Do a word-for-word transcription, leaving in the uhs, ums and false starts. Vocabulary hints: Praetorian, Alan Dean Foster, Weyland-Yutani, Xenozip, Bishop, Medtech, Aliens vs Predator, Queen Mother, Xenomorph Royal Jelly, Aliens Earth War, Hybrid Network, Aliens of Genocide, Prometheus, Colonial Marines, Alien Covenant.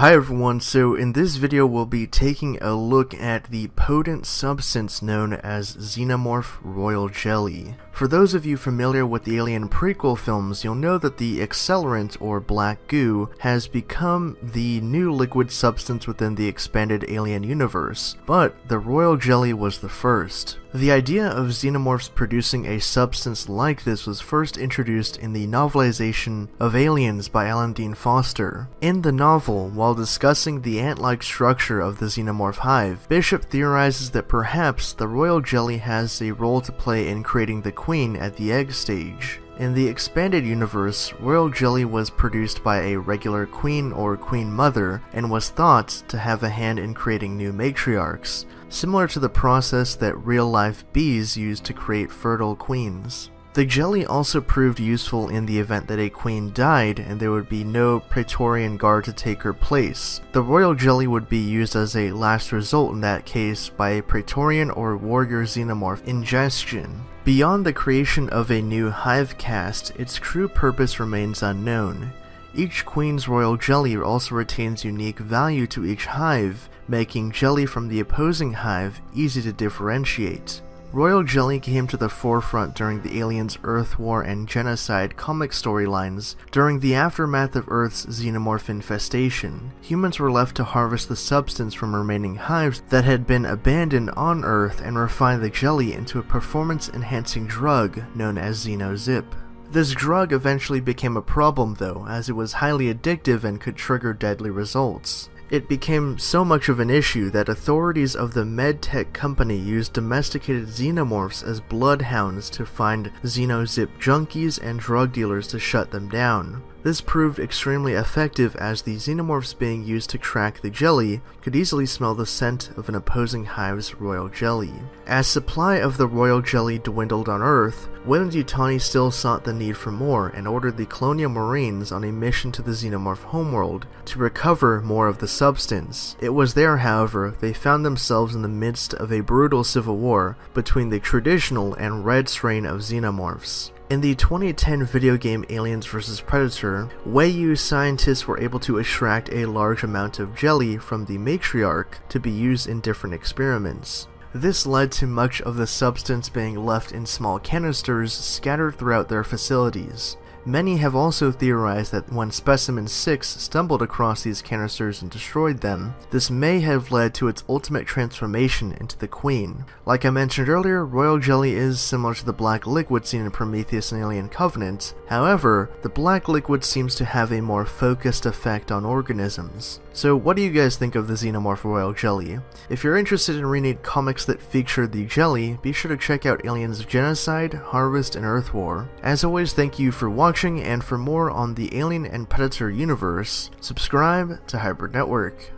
Hi everyone, so in this video we'll be taking a look at the potent substance known as Xenomorph Royal Jelly. For those of you familiar with the Alien prequel films, you'll know that the accelerant, or black goo, has become the new liquid substance within the expanded Alien universe, but the Royal Jelly was the first. The idea of xenomorphs producing a substance like this was first introduced in the novelization of Aliens by Alan Dean Foster. In the novel, while discussing the ant-like structure of the xenomorph hive, Bishop theorizes that perhaps the Royal Jelly has a role to play in creating the queen at the egg stage. In the expanded universe, Royal Jelly was produced by a regular queen or queen mother and was thought to have a hand in creating new matriarchs, similar to the process that real-life bees use to create fertile queens. The jelly also proved useful in the event that a queen died and there would be no Praetorian guard to take her place. The Royal Jelly would be used as a last resort in that case by a Praetorian or warrior xenomorph ingestion. Beyond the creation of a new hive caste, its true purpose remains unknown. Each queen's royal jelly also retains unique value to each hive, making jelly from the opposing hive easy to differentiate. Royal Jelly came to the forefront during the Aliens Earth War and Genocide comic storylines during the aftermath of Earth's xenomorph infestation. Humans were left to harvest the substance from remaining hives that had been abandoned on Earth and refine the jelly into a performance-enhancing drug known as Xenozip. This drug eventually became a problem though, as it was highly addictive and could trigger deadly results. It became so much of an issue that authorities of the Medtech company used domesticated xenomorphs as bloodhounds to find Xenozip junkies and drug dealers to shut them down. This proved extremely effective, as the xenomorphs being used to crack the jelly could easily smell the scent of an opposing hive's royal jelly. As supply of the royal jelly dwindled on Earth, Weyland-Yutani still sought the need for more and ordered the Colonial Marines on a mission to the xenomorph homeworld to recover more of the substance. It was there, however, they found themselves in the midst of a brutal civil war between the traditional and red strain of xenomorphs. In the twenty ten video game Aliens vs Predator, Weyland-Yutani scientists were able to extract a large amount of jelly from the matriarch to be used in different experiments. This led to much of the substance being left in small canisters scattered throughout their facilities. Many have also theorized that when Specimen six stumbled across these canisters and destroyed them, this may have led to its ultimate transformation into the Queen. Like I mentioned earlier, Royal Jelly is similar to the black liquid seen in Prometheus and Alien Covenant. However, the black liquid seems to have a more focused effect on organisms. So what do you guys think of the Xenomorph Royal Jelly? If you're interested in reading comics that feature the jelly, be sure to check out Aliens of Genocide, Harvest, and Earth War. As always, thank you for watching. Watching and for more on the Alien and Predator universe, subscribe to Hybrid Network.